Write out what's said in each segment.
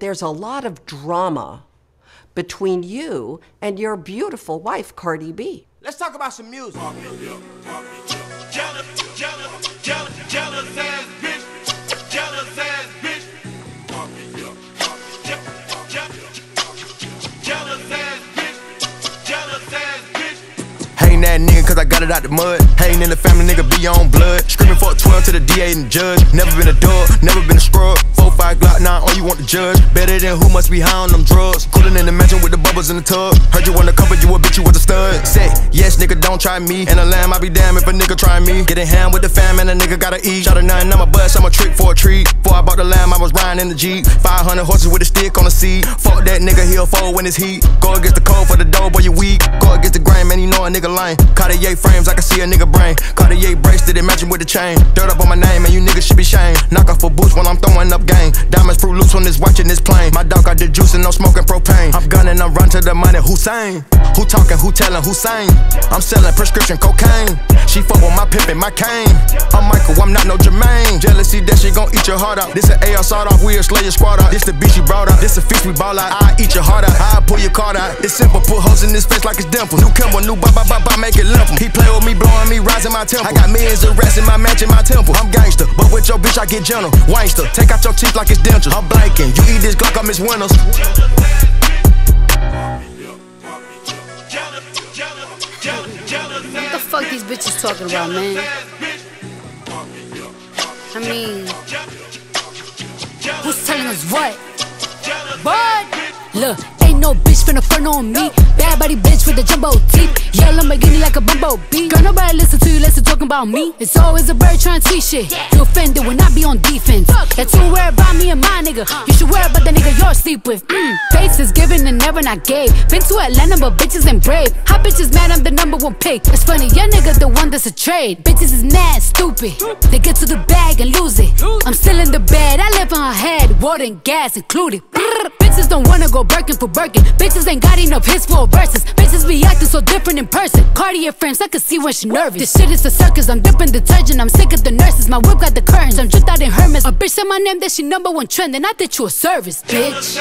There's a lot of drama between you and your beautiful wife, Cardi B. Let's talk about some music. Jealous ass bitch. Jealous ass bitch. Jealous ass bitch. Jealous ass bitch. Hating that nigga cause I got it out the mud. Hating in the family, nigga be on blood. Screaming for a 12 to the DA and the judge. Never been a dog, never been a scrub. 4-5 Glock 9, all you want to judge. Better than who must be high on them drugs. Cooling in the mansion with the bubbles in the tub. Heard you undercover, you a bitch, you was a stud. Say, yes nigga, don't try me. And a lamb, I be damn if a nigga try me. Getting ham with the fam and a nigga gotta eat. Shot a 9, I'm a bust, I'm a trick for a treat. Before I bought the lamb, I was riding in the Jeep. 500 horses with a stick on the seat. Fuck that nigga, he'll fold when it's heat. Go against the cold for the dough, boy you weak. Go against the grain, man, you know a nigga lying. Cartier frames, I can see a nigga brain. Cartier brace, did it match with the chain. Dirt up on my name, and you niggas should be shamed. Knock off for boots when I'm throwing up gang. Diamonds fruit loose on this watch and this plane. My dog got the juice and I'm smoking propane. I'm gunning, I'm running to the money. Hussein, who talking, who telling, who saying? I'm selling prescription cocaine. She fuck with my pimpin', my cane. I'm Michael, I'm not no Jermaine. Jealousy that she gon' eat your heart out. This an AR sawed off, we'll slay your squad out. This the bitch you brought out, this a fish we ball out. I eat your heart out, I pull your card out. It's simple, put hoes in this face like it's dimples. New Kimber, new bop, make it limp. He play with me, blowing me, rising my temple. I got millions of rats in my mansion, my temple. I'm gangster, but with your bitch I get gentle. Wangster, take out your cheap like it's dentures. I'm blanking. You eat this Glock, I'm his winners. What the fuck these bitches talking about, man? I mean, who's telling us what? But look, ain't no bitch finna front on me. Bad body bitch with the jumbo teeth. Yell Lamborghini like a bumbo bee. Girl, nobody listen to you, listen talking about me. It's always a bird trying to see shit. You offended when I be on defense. That's who worry about me and my nigga. You should worry about the nigga you're sleep with. Face is given and never not gave. Been to Atlanta, but bitches ain't brave. Hot bitches mad, I'm the #1 pick. It's funny, your nigga the one that's a trade. Bitches is mad, stupid. They get to the bag and lose it. I'm still in the bed, I live on her head. Water and gas included. Bitches don't wanna go Birkin for Birkin. Bitches ain't got enough hits for verses. Bitches be acting so different in person. Cartier frames, I can see when she nervous. This shit is a circus, I'm dipping detergent. I'm sick of the nurses, my whip got the curtains. I'm dripped out in Hermes. A bitch said my name, that she #1 trend. And I did you a service, bitch.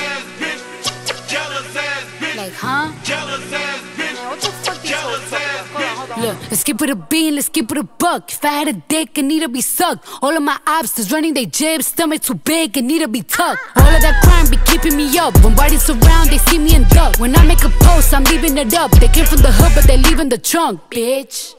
Like, huh? Man, what the fuck these hoes talking about? Hold on. Look, let's keep it a bean, let's keep it a buck. If I had a dick, it need to be sucked. All of my obstacles running they jibs. Stomach too big, it need to be tucked. All of that crime be keeping me up. When bodies around, they see me and duck. When I make a post, I'm leaving it up. They came from the hood, but they leaving the trunk, bitch.